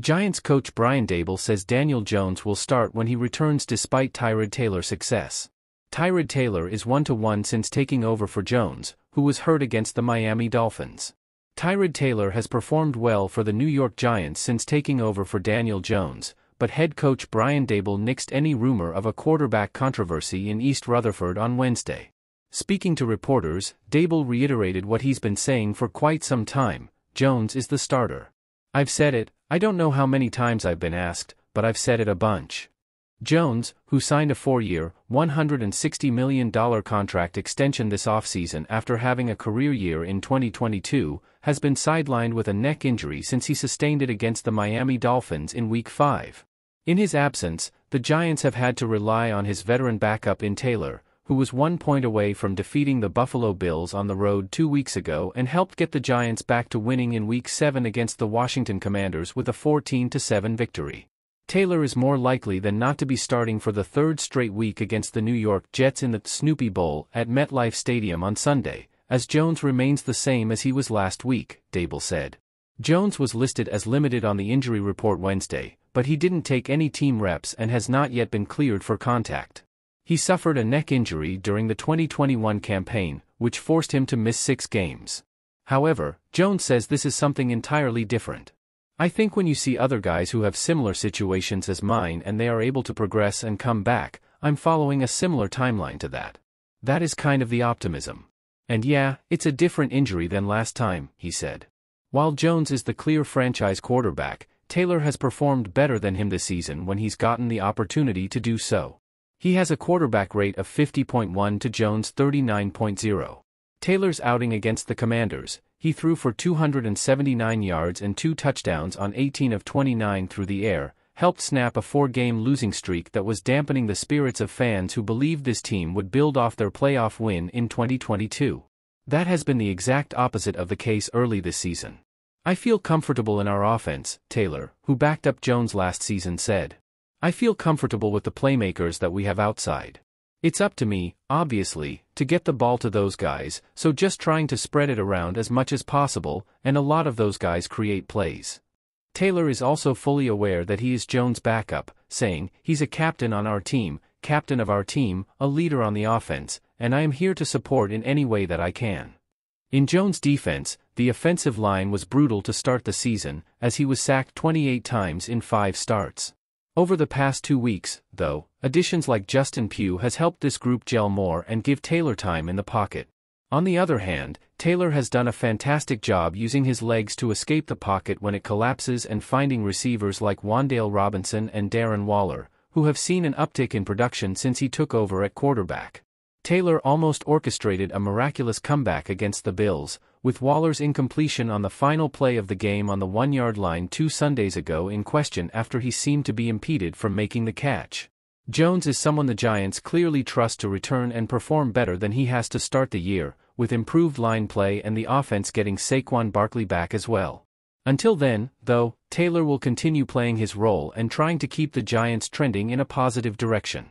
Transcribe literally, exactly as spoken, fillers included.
Giants coach Brian Daboll says Daniel Jones will start when he returns despite Tyrod Taylor's success. Tyrod Taylor is one to one since taking over for Jones, who was hurt against the Miami Dolphins. Tyrod Taylor has performed well for the New York Giants since taking over for Daniel Jones, but head coach Brian Daboll nixed any rumor of a quarterback controversy in East Rutherford on Wednesday. Speaking to reporters, Daboll reiterated what he's been saying for quite some time: Jones is the starter. I've said it, I don't know how many times I've been asked, but I've said it a bunch. Jones, who signed a four-year, one hundred sixty million dollars contract extension this offseason after having a career year in twenty twenty-two, has been sidelined with a neck injury since he sustained it against the Miami Dolphins in Week five. In his absence, the Giants have had to rely on his veteran backup in Taylor, who was one point away from defeating the Buffalo Bills on the road two weeks ago and helped get the Giants back to winning in Week seven against the Washington Commanders with a fourteen to seven victory. Taylor is more likely than not to be starting for the third straight week against the New York Jets in the Snoopy Bowl at MetLife Stadium on Sunday, as Jones remains the same as he was last week, Daboll said. Jones was listed as limited on the injury report Wednesday, but he didn't take any team reps and has not yet been cleared for contact. He suffered a neck injury during the twenty twenty-one campaign, which forced him to miss six games. However, Jones says this is something entirely different. I think when you see other guys who have similar situations as mine and they are able to progress and come back, I'm following a similar timeline to that. That is kind of the optimism. And yeah, it's a different injury than last time, he said. While Jones is the clear franchise quarterback, Taylor has performed better than him this season when he's gotten the opportunity to do so. He has a quarterback rate of fifty point one to Jones' thirty-nine point oh. Taylor's outing against the Commanders, he threw for two hundred seventy-nine yards and two touchdowns on eighteen of twenty-nine through the air, helped snap a four-game losing streak that was dampening the spirits of fans who believed this team would build off their playoff win in twenty twenty-two. That has been the exact opposite of the case early this season. I feel comfortable in our offense, Taylor, who backed up Jones last season, said. I feel comfortable with the playmakers that we have outside. It's up to me, obviously, to get the ball to those guys, so just trying to spread it around as much as possible, and a lot of those guys create plays. Taylor is also fully aware that he is Jones' backup, saying, he's a captain on our team, captain of our team, a leader on the offense, and I am here to support in any way that I can. In Jones' defense, the offensive line was brutal to start the season, as he was sacked twenty-eight times in five starts. Over the past two weeks, though, additions like Justin Pugh has helped this group gel more and give Taylor time in the pocket. On the other hand, Taylor has done a fantastic job using his legs to escape the pocket when it collapses and finding receivers like Wandale Robinson and Darren Waller, who have seen an uptick in production since he took over at quarterback. Taylor almost orchestrated a miraculous comeback against the Bills, with Waller's incompletion on the final play of the game on the one-yard line two Sundays ago in question after he seemed to be impeded from making the catch. Jones is someone the Giants clearly trust to return and perform better than he has to start the year, with improved line play and the offense getting Saquon Barkley back as well. Until then, though, Taylor will continue playing his role and trying to keep the Giants trending in a positive direction.